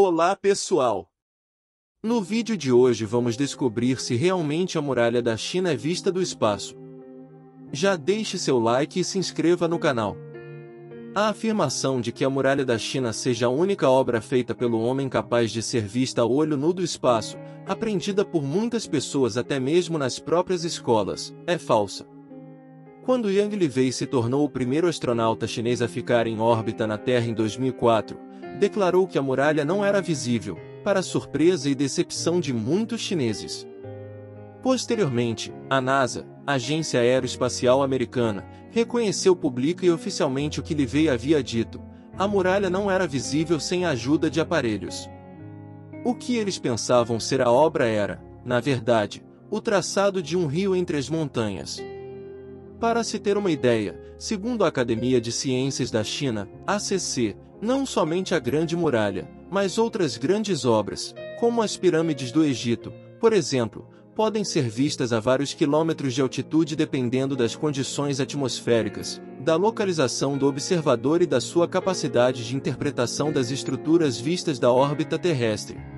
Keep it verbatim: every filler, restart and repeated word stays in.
Olá pessoal! No vídeo de hoje vamos descobrir se realmente a muralha da China é vista do espaço. Já deixe seu like e se inscreva no canal. A afirmação de que a muralha da China seja a única obra feita pelo homem capaz de ser vista a olho nu do espaço, aprendida por muitas pessoas até mesmo nas próprias escolas, é falsa. Quando Yang Liwei se tornou o primeiro astronauta chinês a ficar em órbita na Terra em dois mil e quatro, declarou que a muralha não era visível, para surpresa e decepção de muitos chineses. Posteriormente, a NASA, Agência Aeroespacial Americana, reconheceu pública e oficialmente o que Liwei havia dito: a muralha não era visível sem a ajuda de aparelhos. O que eles pensavam ser a obra era, na verdade, o traçado de um rio entre as montanhas. Para se ter uma ideia, segundo a Academia de Ciências da China, A C C, não somente a Grande Muralha, mas outras grandes obras, como as pirâmides do Egito, por exemplo, podem ser vistas a vários quilômetros de altitude dependendo das condições atmosféricas, da localização do observador e da sua capacidade de interpretação das estruturas vistas da órbita terrestre.